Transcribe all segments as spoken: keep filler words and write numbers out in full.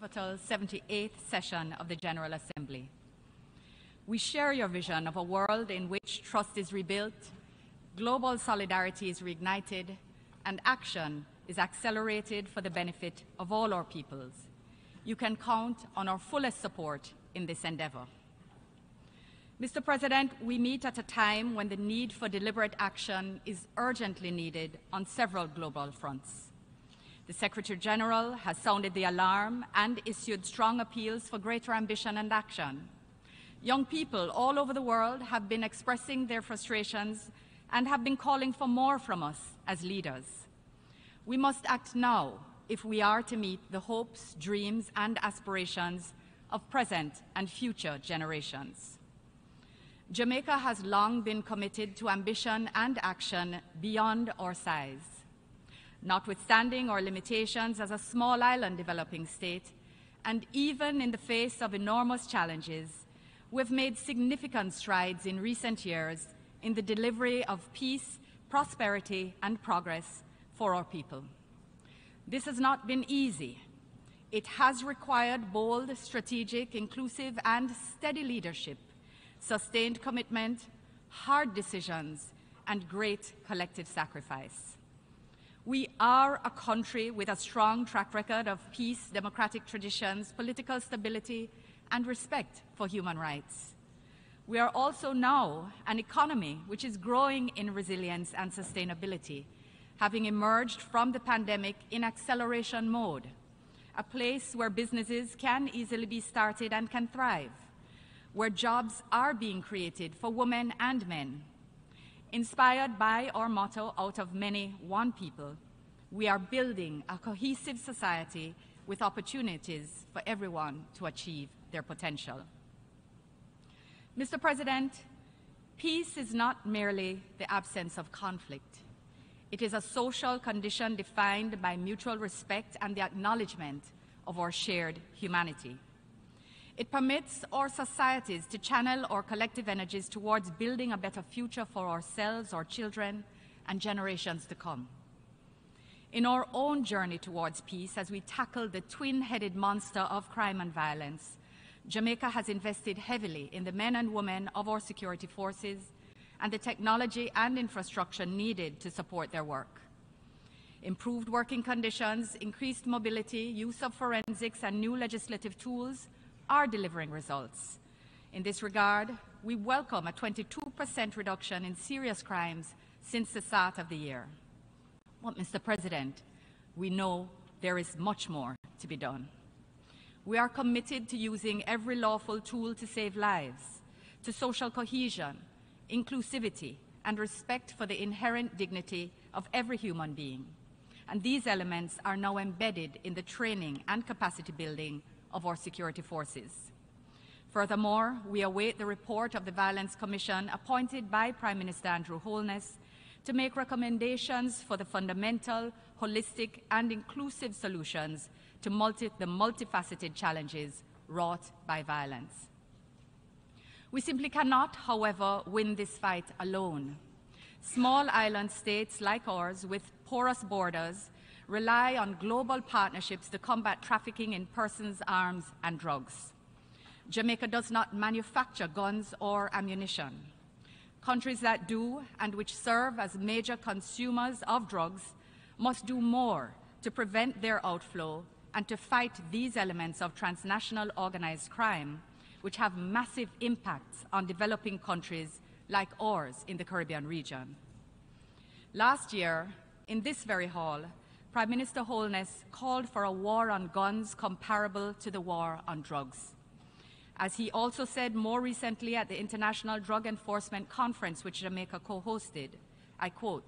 pivotal seventy-eighth session of the General Assembly. We share your vision of a world in which trust is rebuilt, global solidarity is reignited, and action is accelerated for the benefit of all our peoples. You can count on our fullest support in this endeavor. Mister President, we meet at a time when the need for deliberate action is urgently needed on several global fronts. The Secretary-General has sounded the alarm and issued strong appeals for greater ambition and action. Young people all over the world have been expressing their frustrations and have been calling for more from us as leaders. We must act now if we are to meet the hopes, dreams, and aspirations of present and future generations. Jamaica has long been committed to ambition and action beyond our size. Notwithstanding our limitations as a small island developing state, and even in the face of enormous challenges, we've made significant strides in recent years in the delivery of peace, prosperity, and progress for our people. This has not been easy. It has required bold, strategic, inclusive, and steady leadership, sustained commitment, hard decisions, and great collective sacrifice. We are a country with a strong track record of peace, democratic traditions, political stability, and respect for human rights. We are also now an economy which is growing in resilience and sustainability, having emerged from the pandemic in acceleration mode, a place where businesses can easily be started and can thrive, where jobs are being created for women and men. Inspired by our motto, out of many, one people, we are building a cohesive society with opportunities for everyone to achieve their potential. Mister President, peace is not merely the absence of conflict. It is a social condition defined by mutual respect and the acknowledgement of our shared humanity. It permits our societies to channel our collective energies towards building a better future for ourselves, our children, and generations to come. In our own journey towards peace, as we tackle the twin-headed monster of crime and violence, Jamaica has invested heavily in the men and women of our security forces and the technology and infrastructure needed to support their work. Improved working conditions, increased mobility, use of forensics, and new legislative tools are delivering results. In this regard, we welcome a twenty-two percent reduction in serious crimes since the start of the year. But, Mister President, we know there is much more to be done. We are committed to using every lawful tool to save lives, to social cohesion, inclusivity, and respect for the inherent dignity of every human being. And these elements are now embedded in the training and capacity building of our security forces. Furthermore, we await the report of the Violence Commission appointed by Prime Minister Andrew Holness to make recommendations for the fundamental, holistic, and inclusive solutions to multi the multifaceted challenges wrought by violence. We simply cannot, however, win this fight alone. Small island states like ours, with porous borders, rely on global partnerships to combat trafficking in persons, arms, and drugs. Jamaica does not manufacture guns or ammunition. Countries that do, and which serve as major consumers of drugs, must do more to prevent their outflow and to fight these elements of transnational organized crime, which have massive impacts on developing countries like ours in the Caribbean region. Last year, in this very hall, Prime Minister Holness called for a war on guns comparable to the war on drugs. As he also said more recently at the International Drug Enforcement Conference, which Jamaica co-hosted, I quote,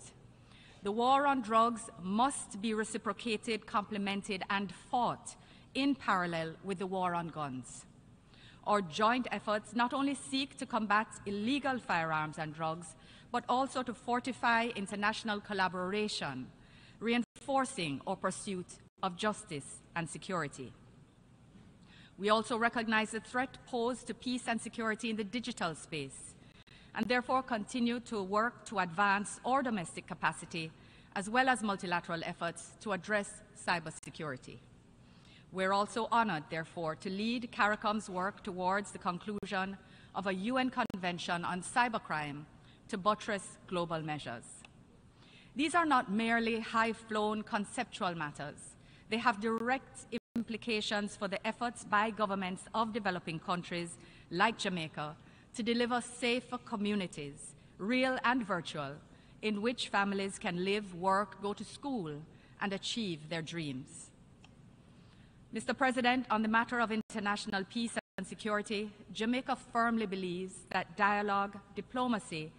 "The war on drugs must be reciprocated, complemented, and fought in parallel with the war on guns. Our joint efforts not only seek to combat illegal firearms and drugs, but also to fortify international collaboration, reinforcing our pursuit of justice and security." We also recognize the threat posed to peace and security in the digital space, and therefore continue to work to advance our domestic capacity, as well as multilateral efforts to address cybersecurity. We're also honored, therefore, to lead CARICOM's work towards the conclusion of a U N Convention on Cybercrime to buttress global measures. These are not merely high-flown conceptual matters. They have direct implications for the efforts by governments of developing countries like Jamaica to deliver safer communities, real and virtual, in which families can live, work, go to school, and achieve their dreams. Mister President, on the matter of international peace and security, Jamaica firmly believes that dialogue, diplomacy,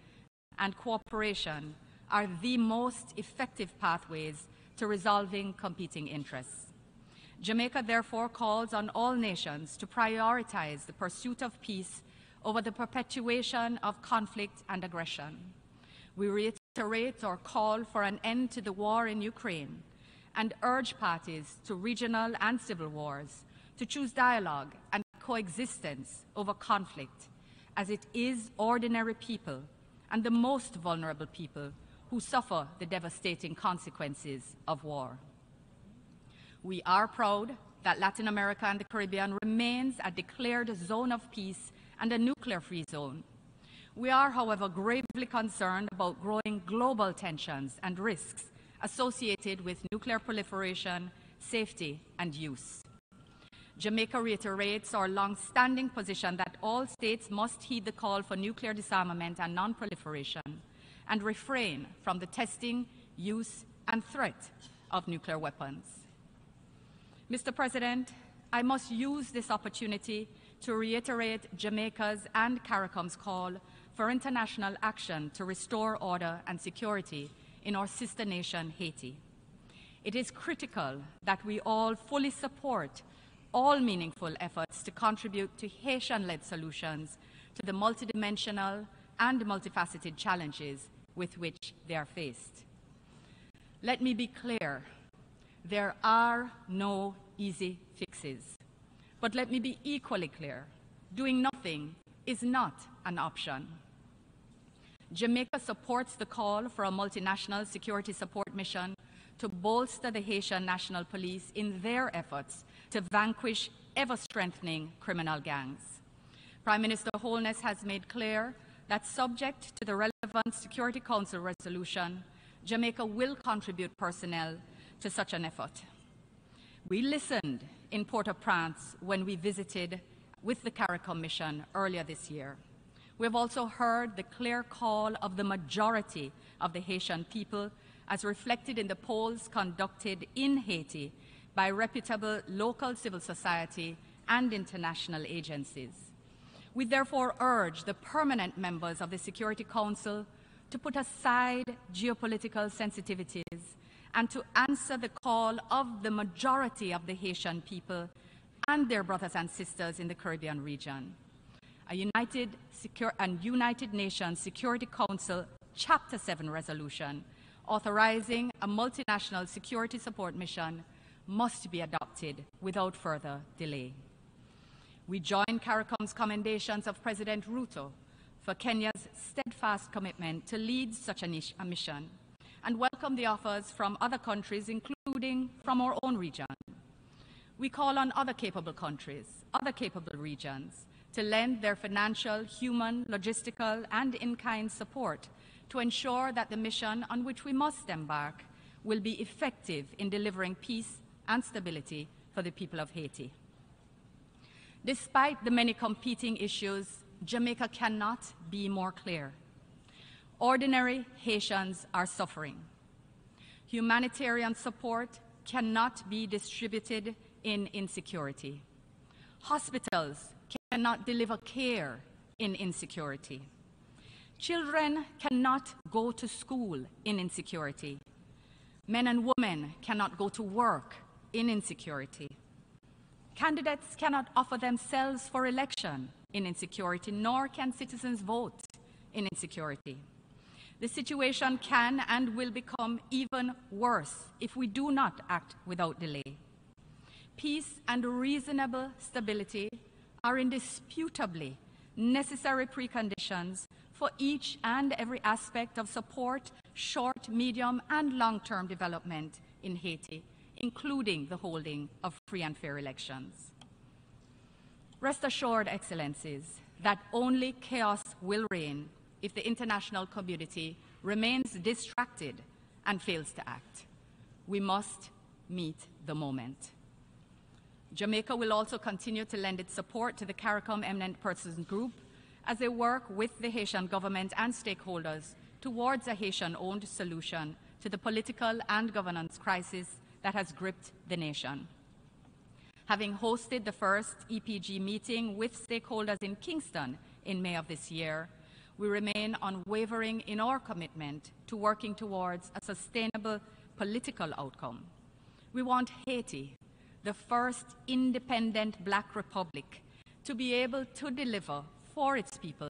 and cooperation are the most effective pathways to resolving competing interests. Jamaica therefore calls on all nations to prioritize the pursuit of peace over the perpetuation of conflict and aggression. We reiterate our call for an end to the war in Ukraine, and urge parties to regional and civil wars to choose dialogue and coexistence over conflict, as it is ordinary people and the most vulnerable people who suffer the devastating consequences of war. We are proud that Latin America and the Caribbean remains a declared zone of peace and a nuclear-free zone. We are, however, gravely concerned about growing global tensions and risks associated with nuclear proliferation, safety, and use. Jamaica reiterates our long-standing position that all states must heed the call for nuclear disarmament and non-proliferation, and refrain from the testing, use, and threat of nuclear weapons. Mister President, I must use this opportunity to reiterate Jamaica's and CARICOM's call for international action to restore order and security in our sister nation, Haiti. It is critical that we all fully support all meaningful efforts to contribute to Haitian-led solutions to the multidimensional and multifaceted challenges with which they are faced. Let me be clear, there are no easy fixes. But let me be equally clear, doing nothing is not an option. Jamaica supports the call for a multinational security support mission to bolster the Haitian National Police in their efforts to vanquish ever-strengthening criminal gangs. Prime Minister Holness has made clear that, subject to the relevant Security Council resolution, Jamaica will contribute personnel to such an effort. We listened in Port-au-Prince when we visited with the CARICOM mission earlier this year. We have also heard the clear call of the majority of the Haitian people, as reflected in the polls conducted in Haiti by reputable local civil society and international agencies. We therefore urge the permanent members of the Security Council to put aside geopolitical sensitivities and to answer the call of the majority of the Haitian people and their brothers and sisters in the Caribbean region. A United, Secure, and United Nations Security Council Chapter seven resolution authorizing a multinational security support mission must be adopted without further delay. We join CARICOM's commendations of President Ruto for Kenya's steadfast commitment to lead such a mission, and welcome the offers from other countries, including from our own region. We call on other capable countries, other capable regions, to lend their financial, human, logistical, and in-kind support to ensure that the mission on which we must embark will be effective in delivering peace and stability for the people of Haiti. Despite the many competing issues, Jamaica cannot be more clear. Ordinary Haitians are suffering. Humanitarian support cannot be distributed in insecurity. Hospitals cannot deliver care in insecurity. Children cannot go to school in insecurity. Men and women cannot go to work in insecurity. Candidates cannot offer themselves for election in insecurity, nor can citizens vote in insecurity. The situation can and will become even worse if we do not act without delay. Peace and reasonable stability are indisputably necessary preconditions for each and every aspect of support, short, medium, and long-term development in Haiti, including the holding of free and fair elections. Rest assured, Excellencies, that only chaos will reign if the international community remains distracted and fails to act. We must meet the moment. Jamaica will also continue to lend its support to the CARICOM Eminent Persons Group as they work with the Haitian government and stakeholders towards a Haitian-owned solution to the political and governance crisis that has gripped the nation. Having hosted the first E P G meeting with stakeholders in Kingston in May of this year, we remain unwavering in our commitment to working towards a sustainable political outcome. We want Haiti, the first independent Black republic, to be able to deliver for its people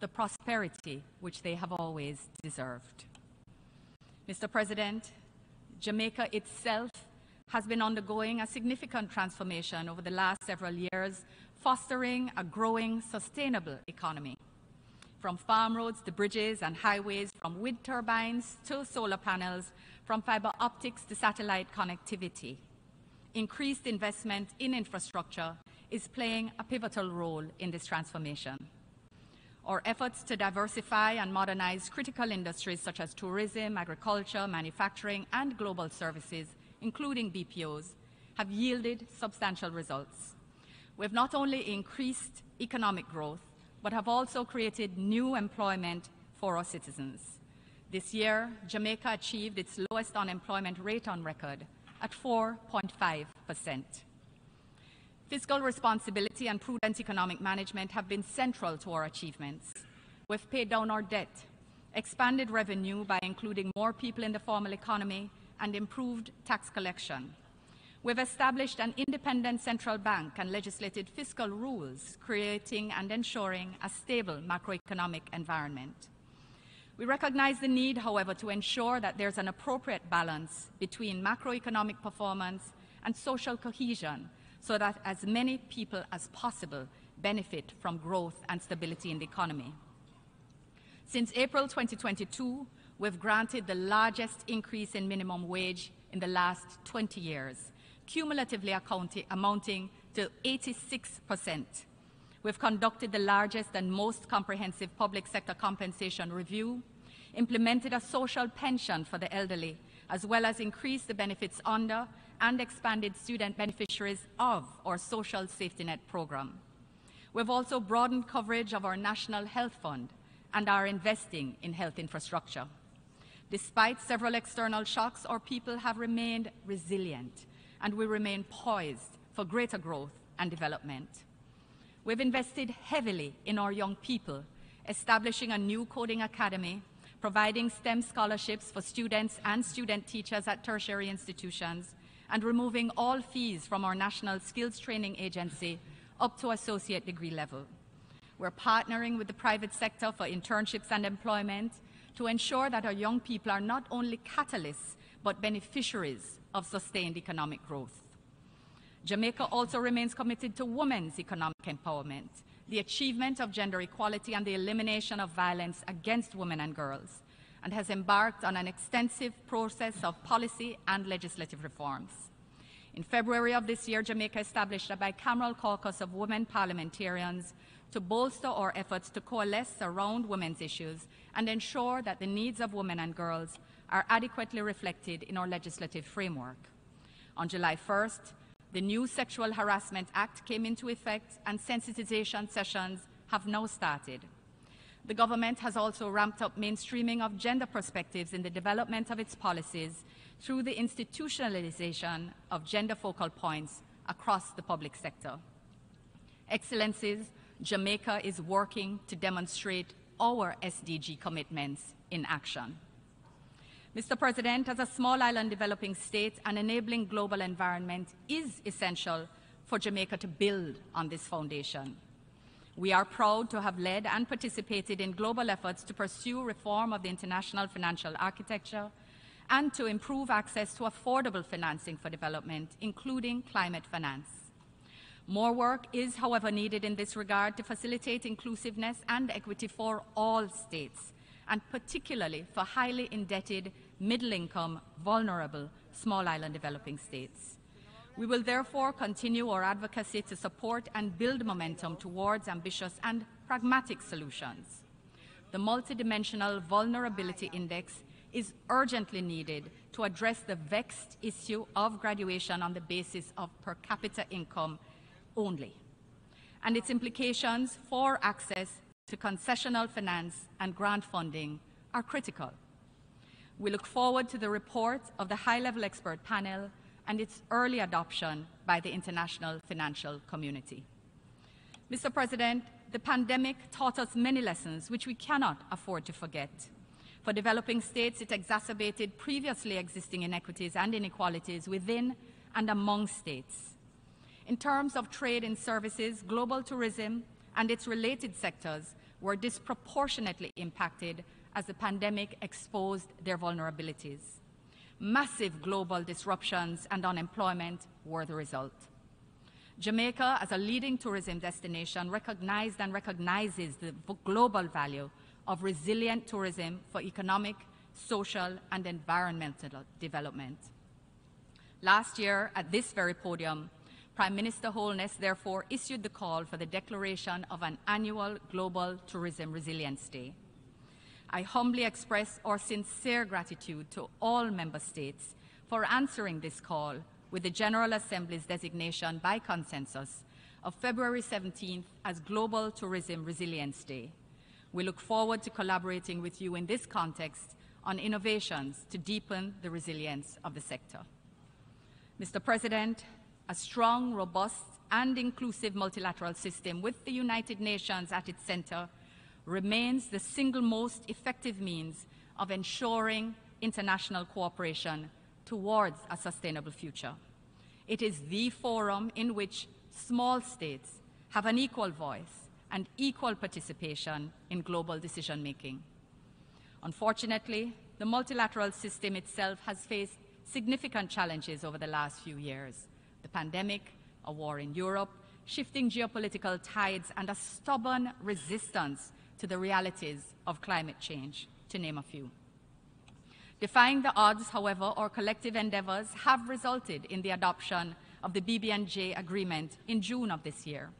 the prosperity which they have always deserved. Mister President, Jamaica itself has been undergoing a significant transformation over the last several years, fostering a growing, sustainable economy. From farm roads to bridges and highways, from wind turbines to solar panels, from fiber optics to satellite connectivity, increased investment in infrastructure is playing a pivotal role in this transformation. Our efforts to diversify and modernize critical industries such as tourism, agriculture, manufacturing, and global services, including B P Os, have yielded substantial results. We have not only increased economic growth, but have also created new employment for our citizens. This year, Jamaica achieved its lowest unemployment rate on record, at four point five percent. Fiscal responsibility and prudent economic management have been central to our achievements. We've paid down our debt, expanded revenue by including more people in the formal economy, and improved tax collection. We've established an independent central bank and legislated fiscal rules, creating and ensuring a stable macroeconomic environment. We recognize the need, however, to ensure that there's an appropriate balance between macroeconomic performance and social cohesion so that as many people as possible benefit from growth and stability in the economy. Since April twenty twenty-two, we've granted the largest increase in minimum wage in the last twenty years, cumulatively amounting to eighty-six percent. We've conducted the largest and most comprehensive public sector compensation review, implemented a social pension for the elderly, as well as increased the benefits under and expanded student beneficiaries of our social safety net program. We've also broadened coverage of our National Health Fund and are investing in health infrastructure. Despite several external shocks, our people have remained resilient, and we remain poised for greater growth and development. We've invested heavily in our young people, establishing a new coding academy, providing STEM scholarships for students and student teachers at tertiary institutions, and removing all fees from our National Skills Training Agency up to associate degree level. We're partnering with the private sector for internships and employment to ensure that our young people are not only catalysts, but beneficiaries of sustained economic growth. Jamaica also remains committed to women's economic empowerment, the achievement of gender equality, and the elimination of violence against women and girls, and has embarked on an extensive process of policy and legislative reforms. In February of this year, Jamaica established a bicameral caucus of women parliamentarians to bolster our efforts to coalesce around women's issues and ensure that the needs of women and girls are adequately reflected in our legislative framework. On July first, the new Sexual Harassment Act came into effect, and sensitization sessions have now started. The government has also ramped up mainstreaming of gender perspectives in the development of its policies through the institutionalization of gender focal points across the public sector. Excellencies, Jamaica is working to demonstrate our S D G commitments in action. Mister President, as a small island developing state, an enabling global environment is essential for Jamaica to build on this foundation. We are proud to have led and participated in global efforts to pursue reform of the international financial architecture and to improve access to affordable financing for development, including climate finance. More work is, however, needed in this regard to facilitate inclusiveness and equity for all states, and particularly for highly indebted, middle-income, vulnerable, small island developing states. We will therefore continue our advocacy to support and build momentum towards ambitious and pragmatic solutions. The Multidimensional Vulnerability Index is urgently needed to address the vexed issue of graduation on the basis of per capita income only, and its implications for access to concessional finance and grant funding are critical. We look forward to the report of the high-level expert panel and its early adoption by the international financial community. Mister President, the pandemic taught us many lessons which we cannot afford to forget. For developing states, it exacerbated previously existing inequities and inequalities within and among states. In terms of trade in services, global tourism and its related sectors were disproportionately impacted as the pandemic exposed their vulnerabilities. Massive global disruptions and unemployment were the result. Jamaica, as a leading tourism destination, recognized and recognizes the global value of resilient tourism for economic, social, and environmental development. Last year, at this very podium, Prime Minister Holness therefore issued the call for the declaration of an annual Global Tourism Resilience Day. I humbly express our sincere gratitude to all member states for answering this call with the General Assembly's designation by consensus of February seventeenth as Global Tourism Resilience Day. We look forward to collaborating with you in this context on innovations to deepen the resilience of the sector. Mister President, a strong, robust, and inclusive multilateral system with the United Nations at its center remains the single most effective means of ensuring international cooperation towards a sustainable future. It is the forum in which small states have an equal voice and equal participation in global decision-making. Unfortunately, the multilateral system itself has faced significant challenges over the last few years. The pandemic, a war in Europe, shifting geopolitical tides, and a stubborn resistance to the realities of climate change, to name a few. Defying the odds, however, our collective endeavors have resulted in the adoption of the B B N J agreement in June of this year.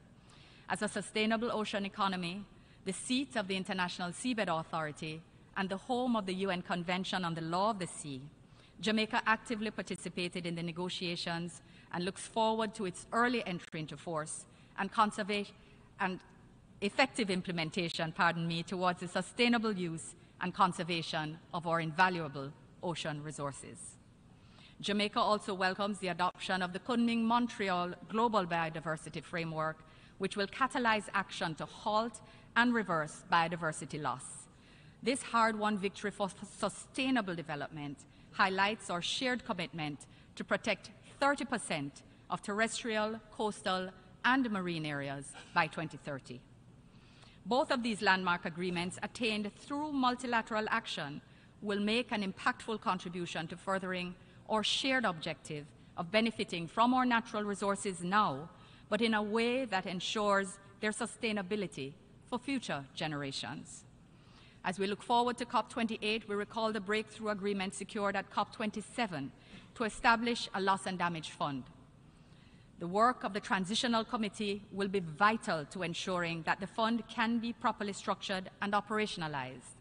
As a sustainable ocean economy, the seat of the International Seabed Authority and the home of the U N Convention on the Law of the Sea, Jamaica actively participated in the negotiations and looks forward to its early entry into force and, and effective implementation, pardon me, towards the sustainable use and conservation of our invaluable ocean resources. Jamaica also welcomes the adoption of the Kunming-Montreal Global Biodiversity Framework, which will catalyze action to halt and reverse biodiversity loss. This hard-won victory for sustainable development highlights our shared commitment to protect thirty percent of terrestrial, coastal, and marine areas by twenty thirty. Both of these landmark agreements, attained through multilateral action, will make an impactful contribution to furthering our shared objective of benefiting from our natural resources now, but in a way that ensures their sustainability for future generations. As we look forward to COP twenty-eight, we recall the breakthrough agreement secured at COP twenty-seven to establish a loss and damage fund. The work of the Transitional Committee will be vital to ensuring that the fund can be properly structured and operationalized.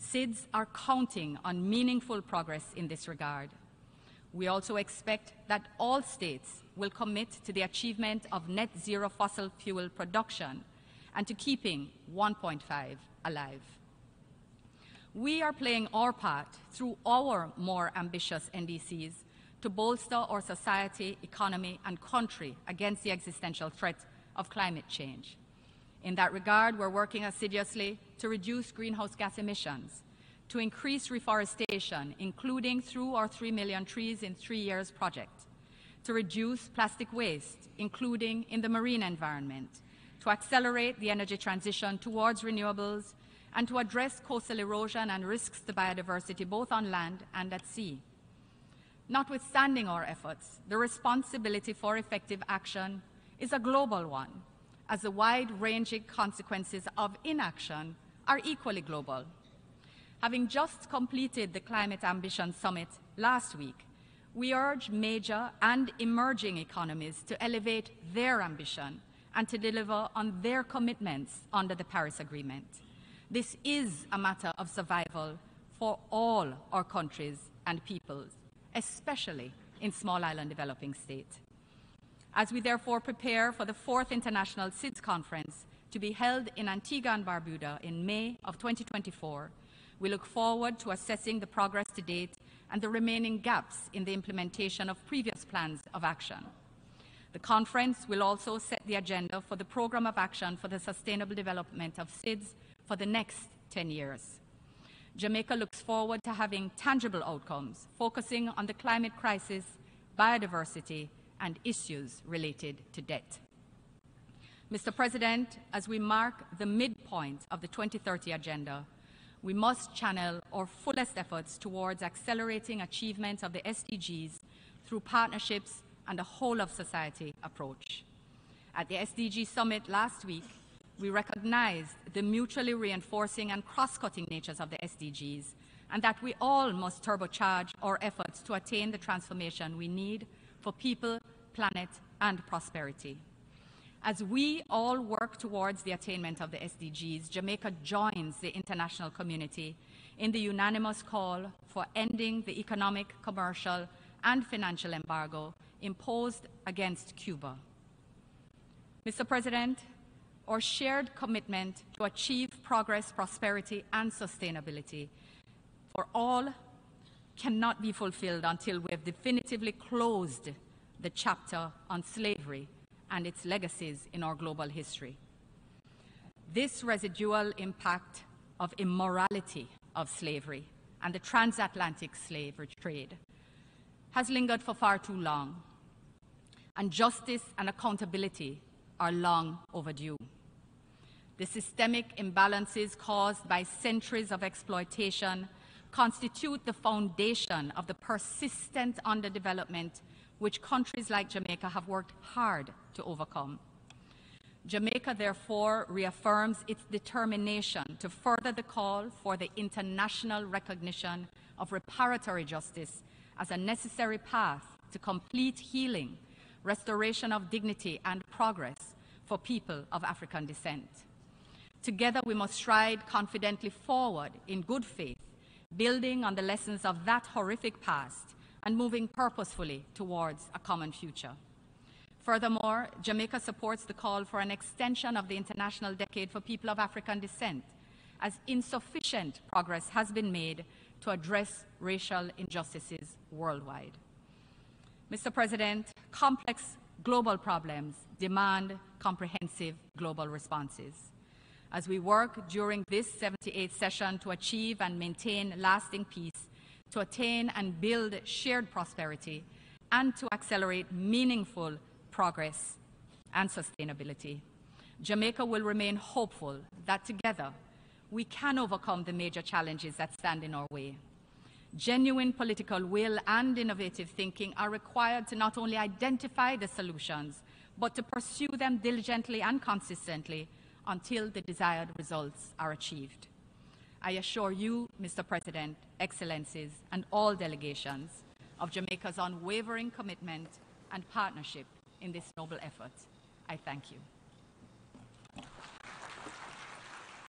S I D S are counting on meaningful progress in this regard. We also expect that all states will commit to the achievement of net zero fossil fuel production and to keeping one point five alive. We are playing our part through our more ambitious N D Cs to bolster our society, economy, and country against the existential threat of climate change. In that regard, we're working assiduously to reduce greenhouse gas emissions, to increase reforestation, including through our three million trees in three years project, to reduce plastic waste, including in the marine environment, to accelerate the energy transition towards renewables, and to address coastal erosion and risks to biodiversity both on land and at sea. Notwithstanding our efforts, the responsibility for effective action is a global one, as the wide-ranging consequences of inaction are equally global. Having just completed the Climate Ambition Summit last week, we urge major and emerging economies to elevate their ambition and to deliver on their commitments under the Paris Agreement. This is a matter of survival for all our countries and peoples, especially in small island developing states. As we therefore prepare for the fourth International SIDS Conference to be held in Antigua and Barbuda in May of twenty twenty-four, we look forward to assessing the progress to date and the remaining gaps in the implementation of previous plans of action. The conference will also set the agenda for the Programme of Action for the Sustainable Development of SIDS for the next ten years. Jamaica looks forward to having tangible outcomes, focusing on the climate crisis, biodiversity, and issues related to debt. Mister President, as we mark the midpoint of the twenty thirty Agenda, we must channel our fullest efforts towards accelerating achievement of the S D Gs through partnerships and a whole-of-society approach. At the S D G Summit last week, we recognized the mutually reinforcing and cross-cutting natures of the S D Gs, and that we all must turbocharge our efforts to attain the transformation we need for people, planet, and prosperity. As we all work towards the attainment of the S D Gs, Jamaica joins the international community in the unanimous call for ending the economic, commercial, and financial embargo imposed against Cuba. Mister President, our shared commitment to achieve progress, prosperity, and sustainability for all cannot be fulfilled until we have definitively closed the chapter on slavery and its legacies in our global history. This residual impact of immorality of slavery and the transatlantic slave trade has lingered for far too long, and justice and accountability are long overdue. The systemic imbalances caused by centuries of exploitation constitute the foundation of the persistent underdevelopment which countries like Jamaica have worked hard to overcome. Jamaica therefore reaffirms its determination to further the call for the international recognition of reparatory justice as a necessary path to complete healing, restoration of dignity and progress for people of African descent. Together we must stride confidently forward in good faith, building on the lessons of that horrific past and moving purposefully towards a common future. Furthermore, Jamaica supports the call for an extension of the International Decade for People of African Descent, as insufficient progress has been made to address racial injustices worldwide. Mister President, complex global problems demand comprehensive global responses. As we work during this seventy-eighth session to achieve and maintain lasting peace, to attain and build shared prosperity, and to accelerate meaningful progress and sustainability, Jamaica will remain hopeful that together we can overcome the major challenges that stand in our way. Genuine political will and innovative thinking are required to not only identify the solutions, but to pursue them diligently and consistently until the desired results are achieved. I assure you, Mister President, Excellencies, and all delegations of Jamaica's unwavering commitment and partnership in this noble effort. I thank you.